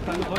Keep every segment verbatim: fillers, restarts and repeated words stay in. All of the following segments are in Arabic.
وابعدوا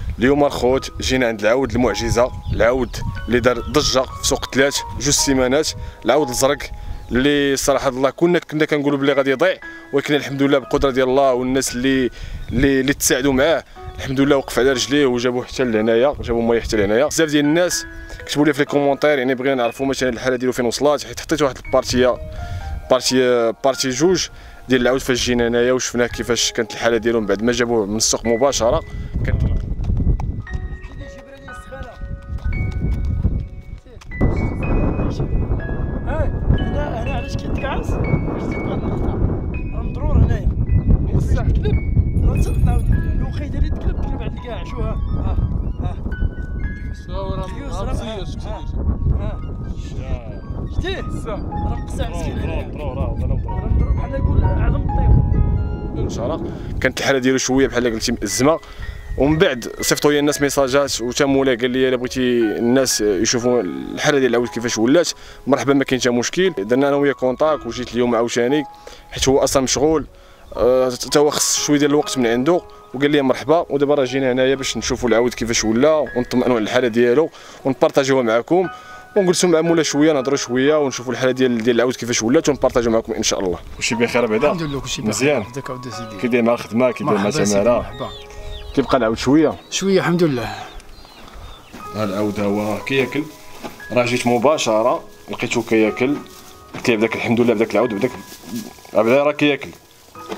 اليوم الخوت جينا عند العود المعجزه، العود اللي دار ضجه في سوق الثلاث جوج سيمانات، العود الزرق اللي صراحه الله كنا كنا كنقولوا بلي غادي يضيع، ولكن الحمد لله بالقدره ديال الله والناس اللي اللي, اللي تساعدوا معاه الحمد لله وقف على رجليه وجابوه حتى لهنايا، جابوه مايا حتى لهنايا. بزاف ديال الناس كتبوا لي في لي كومونتير يعني بغينا نعرفوا مثلا الحاله ديالو فين وصلات، حيت حطيت واحد البارتيه بارتي بارتي جوج ديال العود فاش جينا هنايا وشفناه كيفاش كانت الحاله ديالو من بعد ما جابوه من السوق مباشره. شتيه؟ راه مقصع مسكين بحال يقول عدم الطيب. شرا كانت الحاله ديالو شويه بحال قلتي مأزمه، ومن بعد صيفطوا لي الناس ميساجات وتا مولا قال لي الا بغيتي الناس يشوفوا الحاله ديال العود كيفاش ولات مرحبا ما كاين حتى مشكل. درنا انا وياه كونتاك وجيت اليوم عاوتاني حيت هو اصلا مشغول، حتى هو خص شويه ديال الوقت من عنده وقال لي مرحبا. ودابا راه جينا هنايا باش نشوفوا العود كيفاش ولا ونطمئنوا على الحاله ديالو ونبارطاجيوها معكم ونجلسوا مع مولا شويه نهضروا شويه ونشوفوا الحاله ديال ديال العود كيفاش ولات ونبارطاجيو معكم ان شاء الله. كلشي بخير بعدا؟ الحمد لله كلشي مزيان. كي داير مع الخدمه؟ كي داير مع تماره؟ كيبقى العود شويه شويه الحمد لله. هذا العود هو كياكل، راه جيت مباشره لقيته كياكل، قلت ليه بداك الحمد لله بداك العود بداك بدا راه كياكل،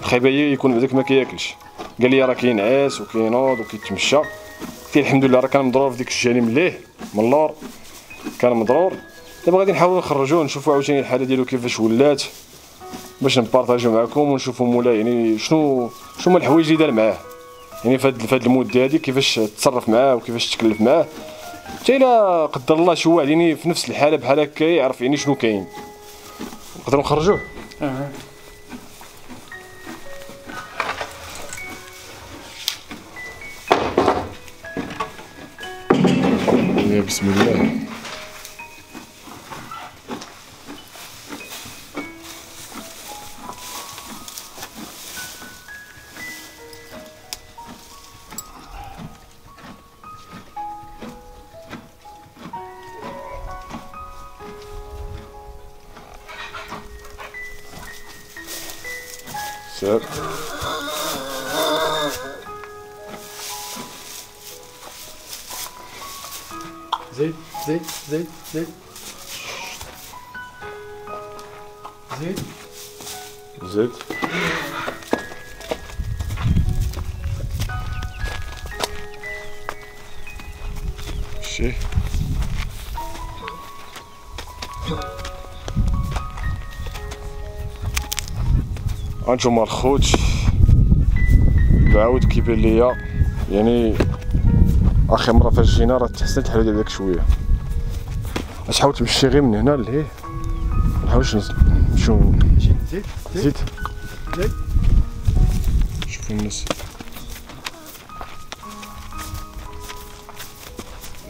خايبه يكون بداك ما كياكلش. قال لي راه كينعس وكينوض وكيتمشى، قلت الحمد لله راه كان مضرور في ديك الشجاني مليح من اللور كان مضرور. دابا غادي نحاولوا نخرجوه نشوفوا عاوتاني الحاله ديالو كيفاش ولات باش نبارطاجيو معكم ونشوفوا مولا يعني شنو شنو هما الحوايج اللي دار معاه يعني في هاد المده هادي، كيفاش تصرف معاه وكيفاش تكلف معاه، حتى الا قدر الله شي واحد يعني في نفس الحاله بحال هكا يعرف يعني شنو كاين نقدروا نخرجوه. اه بسم الله. سير زيد زيد زيد زيد زيد زيد شي هانتوما الخوت. العود كيبان ليا يعني اخر مره فاش جينا راه تحسنت الحاله ديال داك شويه، اش حاولت نمشي غير من هنا لهيه نحاولش نمشيو نزيد زيد زيد زيد. شوفوا الناس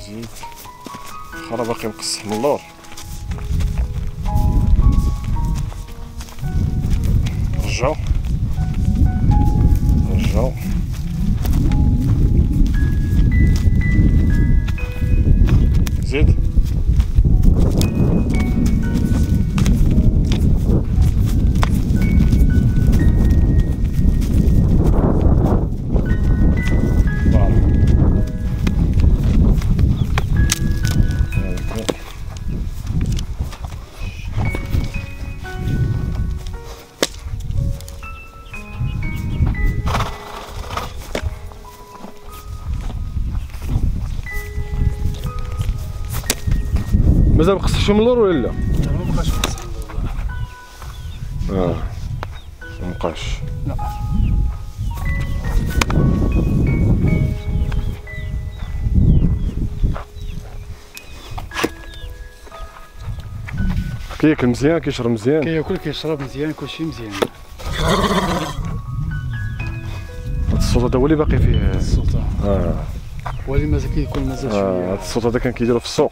زيد خرا باقي مقصح من اللور، رجعوا رجعوا زيد مازال مقصحشو من اللور ولا لا؟ لا ما بقاش مقصح. اه ما بقاش. لا كياكل مزيان كيشرب مزيان كياكل كيشرب مزيان كلشي مزيان. هاد الصوت هذا هو اللي باقي فيه الصوت اه هو اللي مازال كيكون مازال شويه. هاد الصوت هذا كان كيديرو في السوق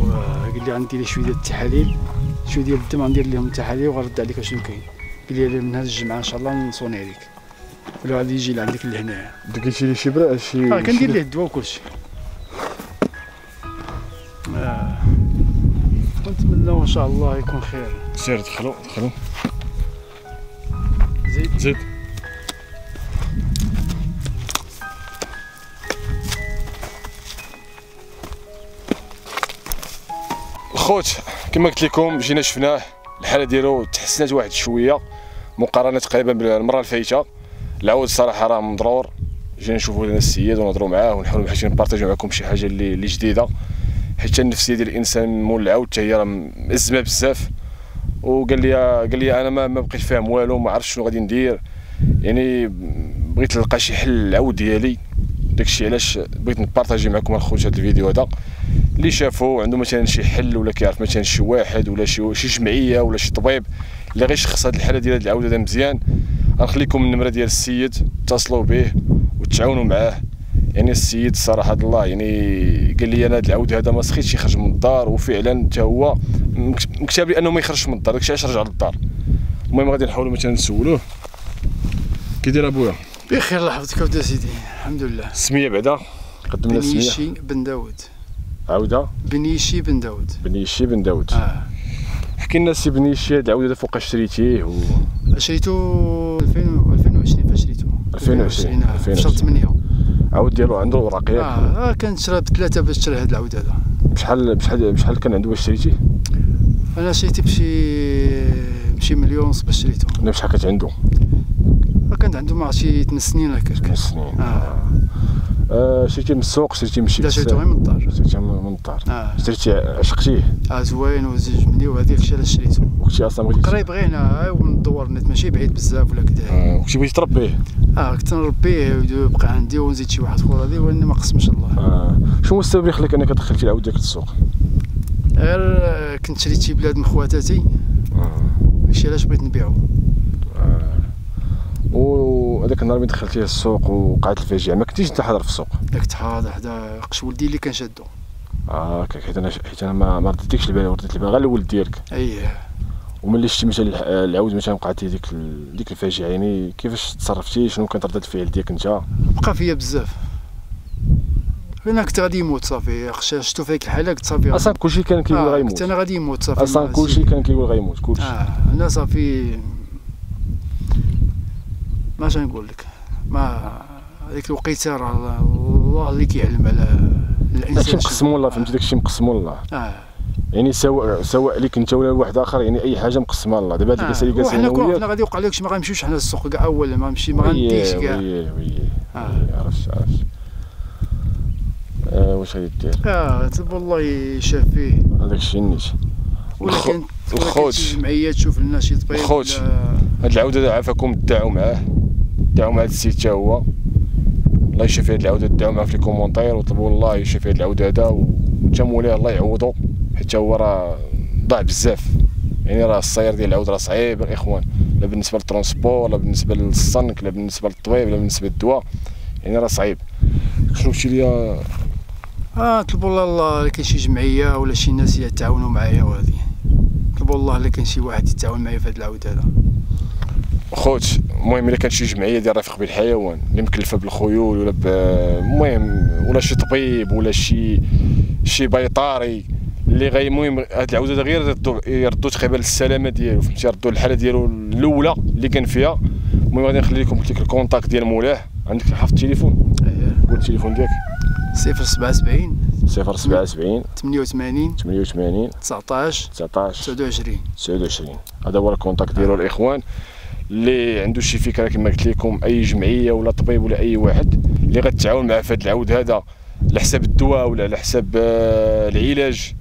قال لي غندير ليه شويه ديال التحاليل شويه ديال الدم غندير لهم التحاليل وغنرد عليك شنو كاين. قال لي من هاد الجمعه ان شاء الله نصوني عليك ولا غادي يجي لعندك لهنايا. قلتي ليه شي برا شي اه كندير ليه الدواء وكلشي. اه نتمناو ان شاء الله يكون خير. سير دخلوا دخلوا زيد زيد الخوت. كما قلت لكم جينا شفناه الحاله ديالو تحسنات واحد شويه مقارنه تقريبا بالمره الفايته. العود صراحه راه مضرور. جينا نشوفوا لنا السيد ونهضروا معاه ونحاولوا بحال شي نبارطاجيو معكم شي حاجه اللي اللي جديده حيت النفسيه ديال الانسان مول العود حتى هي راه مأزمه بزاف. وقال لي قال لي انا ما بقيت فاهم والو ما عرفتش شنو غادي ندير. يعني بغيت نلقى شي حل للعود ديالي. داكشي علاش بغيت نبارطاجي معكم الخوت هذا الفيديو هذا اللي شافوا عنده مثلا شي حل ولا كيعرف مثلا شي واحد ولا شي شي جمعيه ولا شي طبيب اللي غيشخص هذه الحاله ديال هذه العود هذا مزيان. غنخليكم النمره ديال السيد اتصلوا به وتعاونوا معاه. يعني السيد صراحه الله يعني قال لي انا هذا العود هذا ما سخيتش يخرج من الدار وفعلا حتى هو مكتاب لي انه ما يخرجش من الدار. داكشي علاش رجع للدار. المهم غادي نحاولوا مثلا نسولوه كي داير ابويا بخير الله يحفظك اودي سيدي الحمد لله. السميه بعدا قدمنا السميه بنيشي بن داود. عاوده بنيشي بن داود. بنيشي بن داود اه حكي لنا سي بنيشي هذا العود هذا فوقاش شريتيه؟ و شريته ألفين وعشرين فاش شريته ألفين وعشرين في شهر ثمانية. العود ديالو عنده اوراقيه اه كان شرا بثلاثه باش شرا هذا العود هذا. بشحال بشحال بشحال كان عنده واش شريتيه؟ انا شريتي بشي بشي مليون ونص باش شريته. انا بشحال كانت عنده؟ كانت عنده ما شي ثمان سنين هكاك. ثمان سنين اه, آه شريتي من السوق شريتي من شي؟ لا شريته غير من الدار. شريته من الدار اه شريتي عشقتيه؟ اه زوين وزوج ملي وهذاك الشيء علاش شريته. وكنتي اصلا بغيتي قريب غير هنا من الدوار نت ماشي بعيد بزاف ولا كذا. اه وكنتي بغيتي تربيه؟ اه كنت نربيه ويبقى عندي ونزيد شي واحد اخر هذه ولكن ما قسمش الله. اه شنو هو السبب اللي خلاك انك دخلتي العود ديالك للسوق؟ غير كنت شريت شي بلاد من خواتاتي داكشي علاش بغيت نبيعو. وهذاك النهار ملي دخلتيه السوق وقعت الفاجعه ما كنتيش انت حاضر في السوق؟ لا كنت حاضر حدا قش ولدي اللي كان شادو. اه حيت انا حيت انا ما رديتكش البال رديت البال غير الولد ديالك. اييه وملي شتي مثلا العود مثلا وقعت ديك ديك الفاجعه يعني كيفاش تصرفتي؟ شنو كانت ردة الفعل ديالك انت؟ بقى فيا بزاف انا كنت غادي يموت صافي. شفتو فيك الحاله كنت صافي اصلا كلشي كان كيقول آه غيموت. كنت انا غادي يموت صافي اصلا كلشي كان كيقول غيموت كلشي. اه انا صافي ما غنقول لك ما هذيك الوقيته راه الله اللي كيعلم على الانسان. داكشي مقسم الله فهمتي داكشي مقسم الله اه يعني سواء سواء ليك انت ولا لواحد اخر يعني اي حاجه مقسمها الله. دابا هذيك السالي كاع سنويه وحنا كنا غادي يوقع لك شي ما غنمشيوش حنا للسوق كاع اولا ما غنمشي ما غنديش كاع. وي وي عرفت عرفت آه واش غادي دير؟ اه تب الله يشافيه هذاك الشيء نيت. ولكن الخوت الجمعيه تشوف لنا شي طبيب. الخوت هاد العود هذا عافاكم دعوا معاه دعوا مع هاد السيد حتى هو الله يشافي هاد العود. دعوا معاه في الكومونتير وطلبوا الله يشافي هاد العود هذا وانت مولاه الله يعوضو حيت هو راه ضاع بزاف. يعني راه السير ديال العود راه صعيب الاخوان لا بالنسبه للترونسبور لا بالنسبه للسنك لا بالنسبه للطبيب لا بالنسبه للدواء يعني راه صعيب. شنو قلتي ليا؟ اه طلبوا الله الا كاين شي جمعيه ولا شي ناس يتعاونوا معايا وهذه طلبوا الله الا كاين شي واحد يتعاون معايا في هاد العود هذا. خوت المهم الا كانت شي جمعيه ديال الرفق بالحيوان اللي مكلفه بالخيول ولا المهم ولا شي طبيب ولا شي شي بيطاري اللي غي المهم هاد العوزات غير يردوا يردوا تقريبا للسلامه ديالو، فهمتي، يردوا الحاله ديالو الاولى اللي كان فيها. المهم غادي نخلي لكم ديك الكونتاكت ديال مولاه. عندك حافظ التليفون؟ اييه. قول التليفون ديالك. صفر سبعة وسبعين صفر سبعة وسبعين ثمانية وثمانين ثمانية وثمانين تسعطاش تسعطاش تسعة وعشرين تسعة وعشرين. هذا هو الكونتاكت ديالو الاخوان. اللي عنده شي فكره كما قلت لكم، اي جمعيه ولا طبيب ولا اي واحد اللي غتعاون معاه في هذا العود هذا على حساب الدواء ولا على حساب العلاج،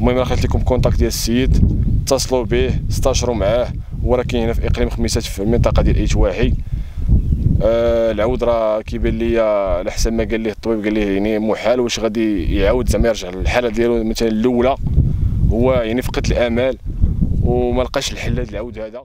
المهم خليت لكم كونتاكت ديال السيد، اتصلوا به، استشروا معاه. هو راه كاين هنا في اقليم خميسات في المنطقه ديال ايتواحي. آه العود راه كيبان لي على حسب ما قال ليه الطبيب، قال ليه يعني محال واش غادي يعاود زعما يرجع للحاله ديالو مثلا الاولى. هو يعني فقد الامال وما لقاش الحل لهذا العود هذا.